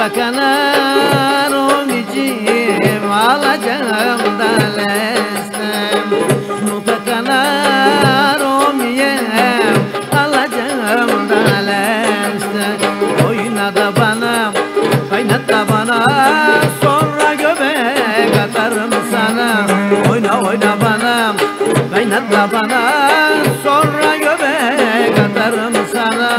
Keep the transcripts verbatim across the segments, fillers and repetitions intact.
Bakanaromici malacağım da lestem, bakanaromiye alacağım da lestem. Oyna da bana, kaynat da bana, sonra göbek atarım sana. Oyna oyna bana, kaynat da bana, sonra göbek atarım sana.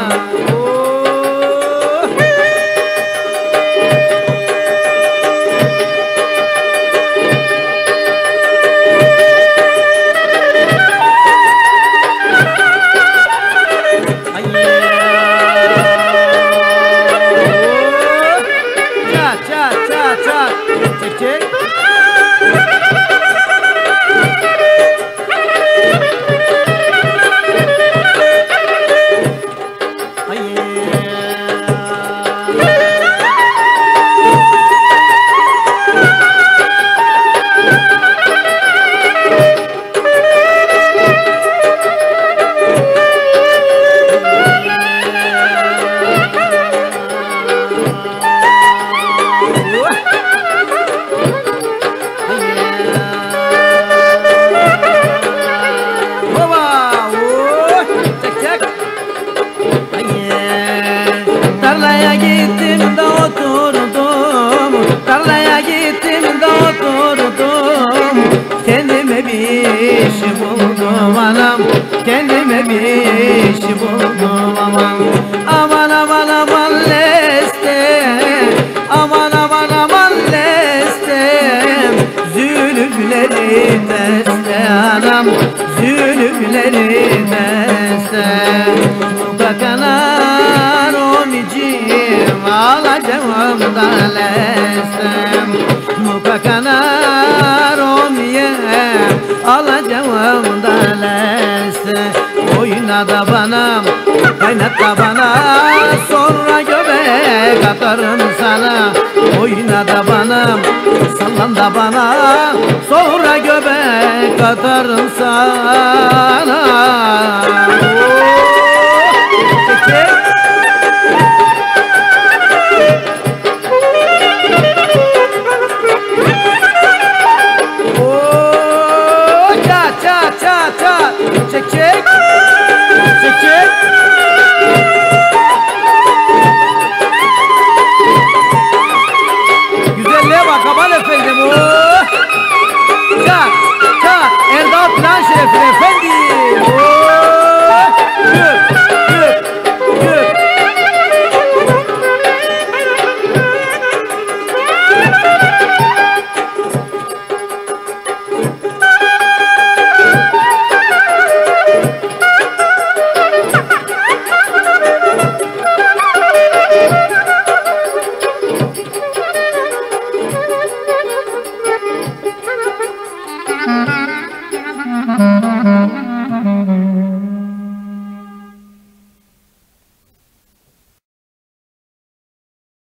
Kendime bir iş buldum aman. Aman aman aman leste, aman aman aman leste. Zülüfleri deste anam, zülüfleri deste. Bakanar onicim alacağım da lestem. Bakanar omiyem alacağım da lestem. Oyna da bana, kaynat da bana, sonra göbek atarım sana. Oyna da bana, sallan da bana, sonra göbek atarım sana. Oh, çekil.